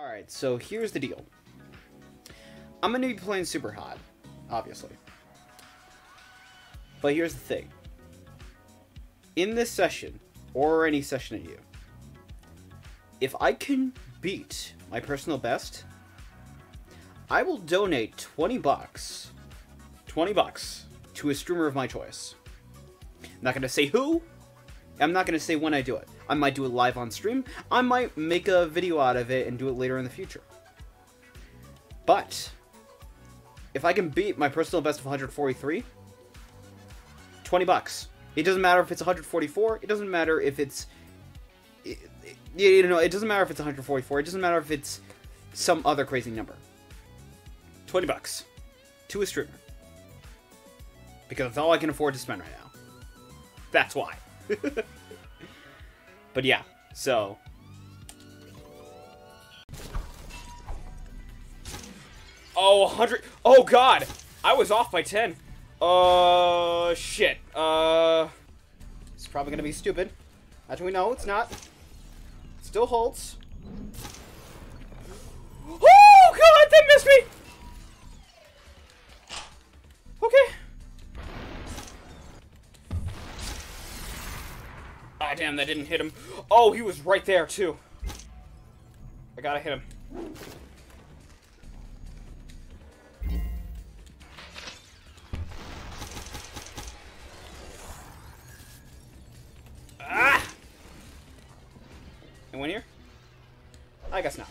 Alright, so here's the deal. I'm going to be playing Superhot, obviously. But here's the thing. In this session, or any session at you, if I can beat my personal best, I will donate $20 to a streamer of my choice. I'm not going to say who. I'm not going to say when I do it. I might do it live on stream. I might make a video out of it and do it later in the future. But if I can beat my personal best of 143, $20. It doesn't matter if it's 144. It doesn't matter if it's, you know, it doesn't matter if it's 144. It doesn't matter if it's some other crazy number. $20 to a streamer. Because it's all I can afford to spend right now. That's why. But yeah, so. Oh, 100. Oh, God. I was off by 10. Shit. It's probably going to be stupid. Actually, no, it's not. Still holds. Oh, God, they missed me. Damn, that didn't hit him. Oh, he was right there, too. I gotta hit him. Ah! Anyone here? I guess not.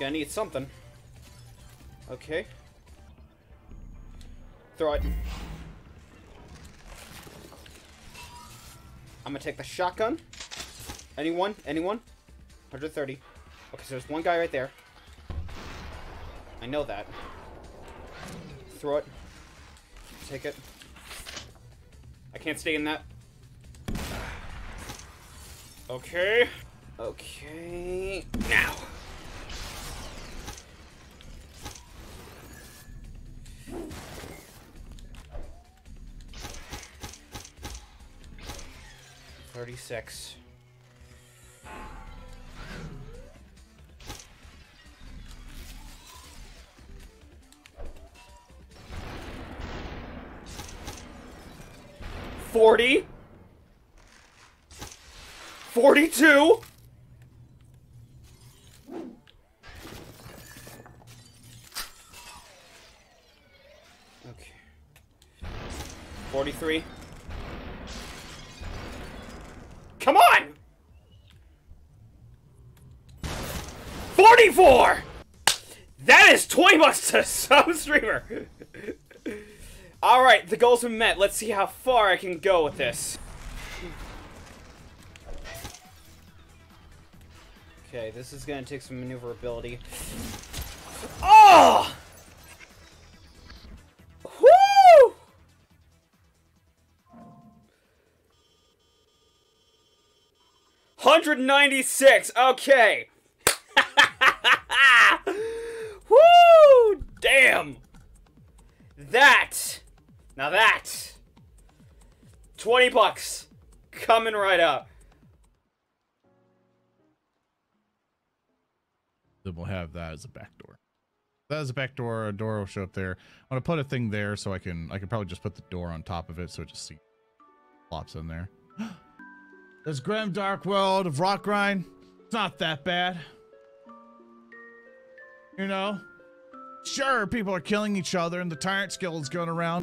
Gonna need something. Okay. Throw it. I'm gonna take the shotgun. Anyone? Anyone? 130. Okay, so there's one guy right there. I know that. Throw it. Take it. I can't stay in that. Okay. Okay. Now. Six. $40. $42. Okay. $43. Come on! $44! That is $20 to some streamer! Alright, the goal's been met. Let's see how far I can go with this. Okay, this is gonna take some maneuverability. Oh! $196. Okay. Woo! Damn. That. Now that. $20 coming right up. Then we'll have that as a backdoor. That is a backdoor. A door will show up there. I'm gonna put a thing there so I can probably just put the door on top of it so it just flops in there. This grim dark world of rock grind, it's not that bad. You know? Sure, people are killing each other and the tyrant skill is going around.